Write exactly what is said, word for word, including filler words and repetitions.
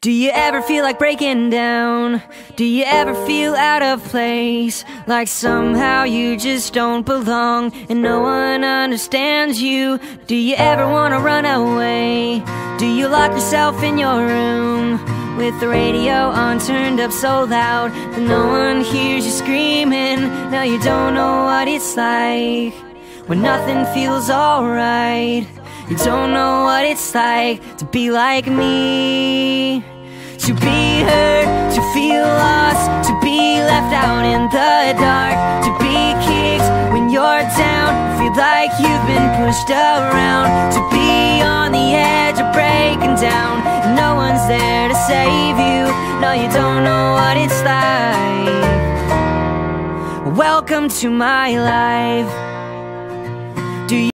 Do you ever feel like breaking down? Do you ever feel out of place? Like somehow you just don't belong and no one understands you? Do you ever want to run away? Do you lock yourself in your room with the radio on turned up so loud that no one hears you screaming? Now you don't know what it's like when nothing feels alright. You don't know what it's like to be like me, to be hurt, to feel lost, to be left out in the dark, to be kicked when you're down, feel like you've been pushed around, to be on the edge of breaking down, and no one's there to save you. No, you don't know what it's like. Welcome to my life.